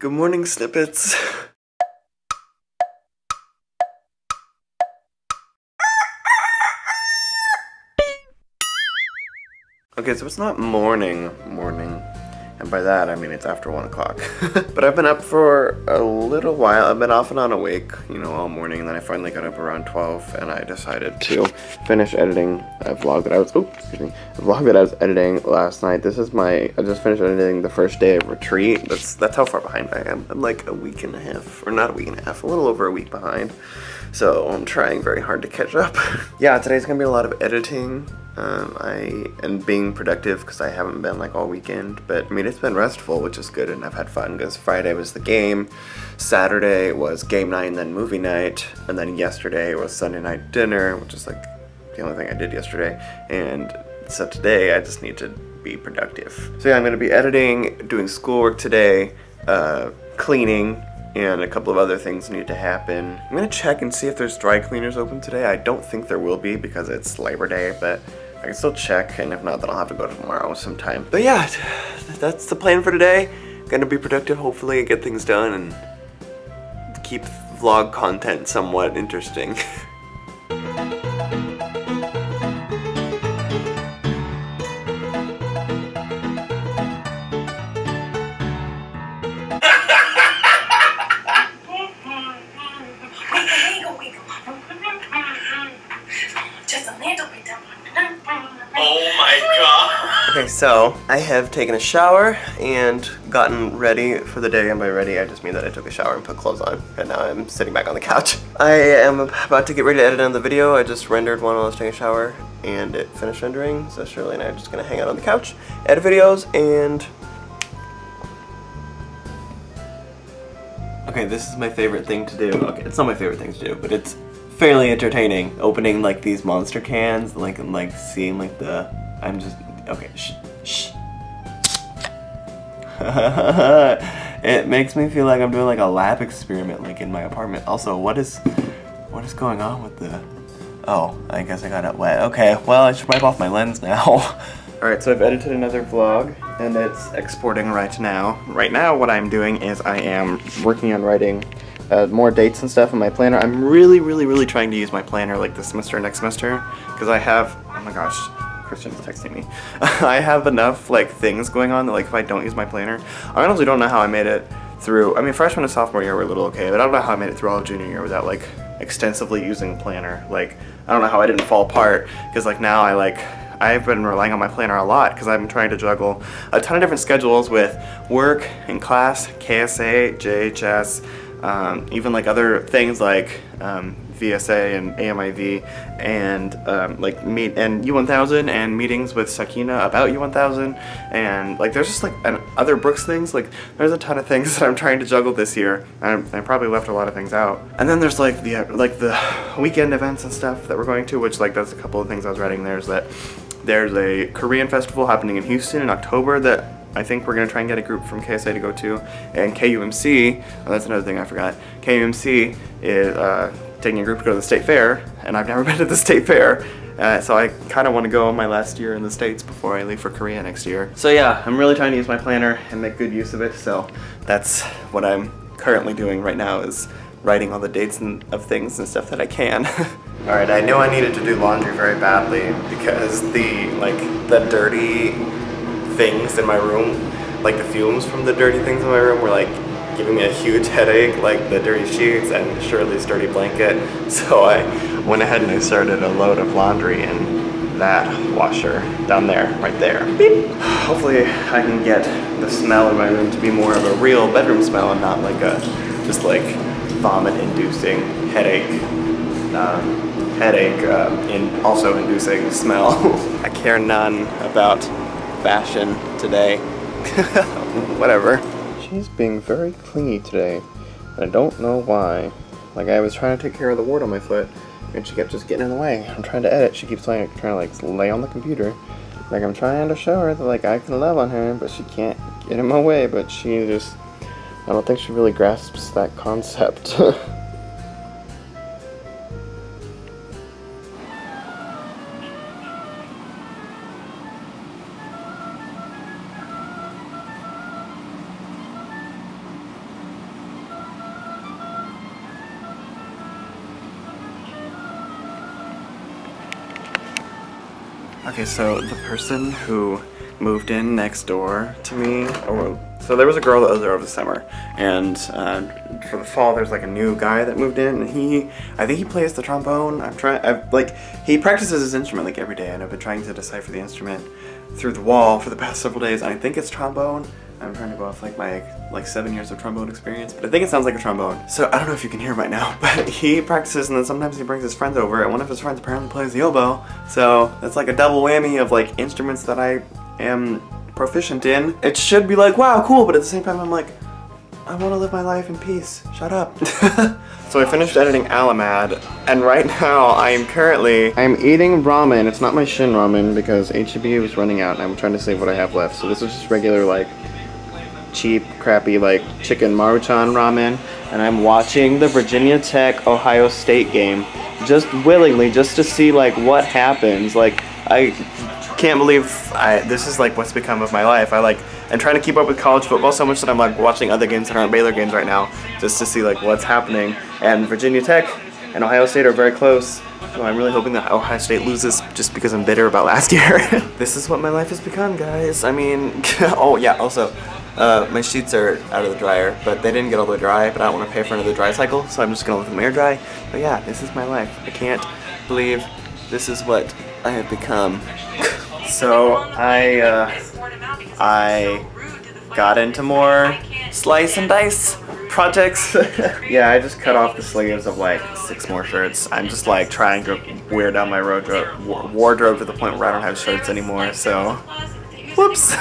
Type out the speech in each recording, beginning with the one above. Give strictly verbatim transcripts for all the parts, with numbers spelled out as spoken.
Good morning, snippets. Okay, so it's not morning, morning. And by that, I mean it's after one o'clock. But I've been up for a little while. I've been off and on awake, you know, all morning. And then I finally got up around twelve and I decided to finish editing a vlog that I was, oops, excuse me, a vlog that I was editing last night. This is my, I just finished editing the first day of retreat. That's, that's how far behind I am. I'm like a week and a half, or not a week and a half, a little over a week behind. So I'm trying very hard to catch up. Yeah, today's gonna be a lot of editing. Um, I and being productive because I haven't been like all weekend, but I mean it's been restful, which is good, and I've had fun because Friday was the game, Saturday was game night and then movie night, and then yesterday was Sunday night dinner, which is like the only thing I did yesterday, and so today I just need to be productive. So yeah, I'm going to be editing, doing schoolwork today, uh, cleaning, and a couple of other things need to happen. I'm going to check and see if there's dry cleaners open today. I don't think there will be because it's Labor Day, but I can still check, and if not, then I'll have to go tomorrow sometime. But yeah, that's the plan for today. Gonna be productive, hopefully, and get things done, and keep vlog content somewhat interesting. So I have taken a shower and gotten ready for the day, and by ready I just mean that I took a shower and put clothes on, and now I'm sitting back on the couch. I am about to get ready to edit on the video. I just rendered one while I was taking a shower, and it finished rendering, so Shirley and I are just going to hang out on the couch, edit videos, and... Okay, this is my favorite thing to do. Okay, it's not my favorite thing to do, but it's fairly entertaining. Opening like these monster cans, like, and like seeing like the... I'm just... Okay, shh, shh. It makes me feel like I'm doing like a lab experiment like in my apartment. Also, what is, what is going on with the, oh, I guess I got it wet. Okay, well, I should wipe off my lens now. All right, so I've edited another vlog and it's exporting right now. Right now, what I'm doing is I am working on writing Uh, more dates and stuff in my planner. I'm really, really, really trying to use my planner like this semester, next semester, because I have, oh my gosh, Christian's texting me. I have enough like things going on that like if I don't use my planner, I honestly don't know how I made it through. I mean, freshman and sophomore year were a little okay, but I don't know how I made it through all of junior year without like extensively using planner. Like, I don't know how I didn't fall apart, because like now I like, I've been relying on my planner a lot because I've been trying to juggle a ton of different schedules with work and class, K S A, J H S, um, even like other things like um, V S A and A M I V and um, like meet and U one thousand and meetings with Sakina about U one thousand, and like there's just like an other Brooks things, like there's a ton of things that I'm trying to juggle this year. I'm, I probably left a lot of things out, and then there's like the like the weekend events and stuff that we're going to, which like that's a couple of things I was writing. There's that there's a Korean festival happening in Houston in October that I think we're gonna try and get a group from K S A to go to, and K U M C, oh, that's another thing I forgot. K U M C is uh, taking a group to go to the state fair, and I've never been to the state fair, uh, so I kind of want to go on my last year in the States before I leave for Korea next year. So yeah, I'm really trying to use my planner and make good use of it, so that's what I'm currently doing right now, is writing all the dates and, of things and stuff that I can. Alright, I knew I needed to do laundry very badly because the, like, the dirty things in my room, like the fumes from the dirty things in my room were like giving me a huge headache, like the dirty sheets and Shirley's dirty blanket. So I went ahead and I started a load of laundry in that washer down there, right there. Beep. Hopefully I can get the smell in my room to be more of a real bedroom smell and not like a just like vomit-inducing headache. Um, headache uh, and also inducing smell. I care none about fashion today. Whatever. She's being very clingy today, and I don't know why. Like, I was trying to take care of the wart on my foot, and she kept just getting in the way. I'm trying to edit. She keeps like, trying to like lay on the computer. Like, I'm trying to show her that like I can love on her, but she can't get in my way. But she just, I don't think she really grasps that concept. Okay, so the person who moved in next door to me, oh, so there was a girl that was there over the summer, and uh, for the fall there's like a new guy that moved in, and he, I think he plays the trombone. I'm trying, I've, like, he practices his instrument like every day, and I've been trying to decipher the instrument through the wall for the past several days, and I think it's trombone. I'm trying to go off like my like seven years of trombone experience, but I think it sounds like a trombone. So I don't know if you can hear him right now, but he practices, and then sometimes he brings his friends over, and one of his friends apparently plays the oboe. So that's like a double whammy of like instruments that I am proficient in. It should be like, wow, cool, but at the same time I'm like, I want to live my life in peace. Shut up. So I finished editing Alamad, and right now I am currently, I am eating ramen. It's not my Shin ramen because H E B was running out, and I'm trying to save what I have left. So this is just regular like cheap, crappy, like, chicken Maruchan ramen, and I'm watching the Virginia Tech Ohio State game just willingly, just to see, like, what happens. Like, I can't believe I, this is, like, what's become of my life. I, like, I'm trying to keep up with college football so much that I'm, like, watching other games that aren't Baylor games right now, just to see, like, what's happening. And Virginia Tech and Ohio State are very close, so I'm really hoping that Ohio State loses just because I'm bitter about last year. This is what my life has become, guys. I mean, oh, yeah, also, Uh, my sheets are out of the dryer, but they didn't get all the way dry, but I don't want to pay for another dry cycle, so I'm just going to let them air dry. But yeah, this is my life. I can't believe this is what I have become. So I, uh, I got into more slice and dice projects. Yeah, I just cut off the sleeves of like six more shirts. I'm just like trying to wear down my wardrobe to the point where I don't have shirts anymore, so whoops.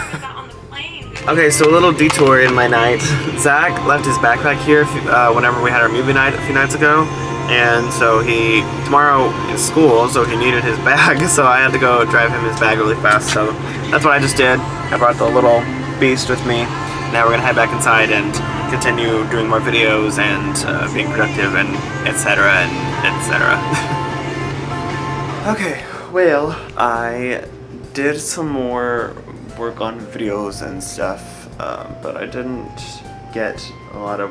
Okay, so a little detour in my night. Zach left his backpack here uh, whenever we had our movie night a few nights ago, and so he, tomorrow is school, so he needed his bag, so I had to go drive him his bag really fast, so that's what I just did. I brought the little beast with me. Now we're gonna head back inside and continue doing more videos and uh, being productive and et cetera and et cetera Okay, well, I did some more work on videos and stuff, um, but I didn't get a lot of,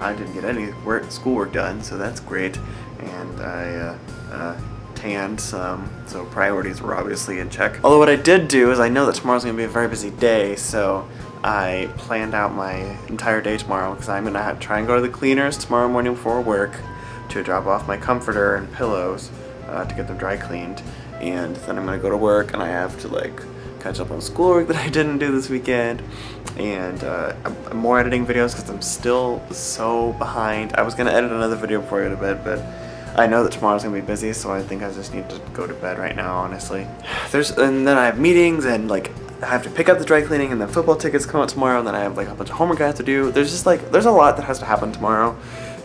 I didn't get any work, schoolwork done, so that's great, and I uh, uh, tanned some, so priorities were obviously in check. Although what I did do is I know that tomorrow's going to be a very busy day, so I planned out my entire day tomorrow, because I'm going to try and go to the cleaners tomorrow morning before work to drop off my comforter and pillows uh, to get them dry cleaned, and then I'm going to go to work, and I have to like catch up on schoolwork that I didn't do this weekend, and uh, I'm more editing videos because I'm still so behind. I was going to edit another video before I go to bed, but I know that tomorrow's going to be busy, so I think I just need to go to bed right now, honestly. There's, and then I have meetings, and like, I have to pick up the dry cleaning, and then football tickets come out tomorrow, and then I have like a bunch of homework I have to do. There's just like, there's a lot that has to happen tomorrow,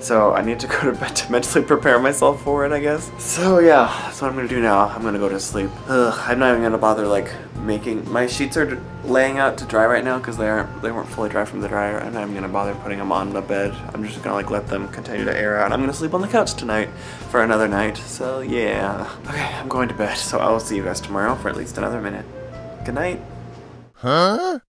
so I need to go to bed to mentally prepare myself for it, I guess. So yeah, that's what I'm gonna do now. I'm gonna go to sleep. Ugh, I'm not even gonna bother like making, my sheets are laying out to dry right now because they aren't, they weren't fully dry from the dryer, and I'm gonna bother putting them on the bed. I'm just gonna like let them continue to air out. I'm gonna sleep on the couch tonight for another night, so yeah. Okay, I'm going to bed, so I will see you guys tomorrow for at least another minute. Good night. Huh?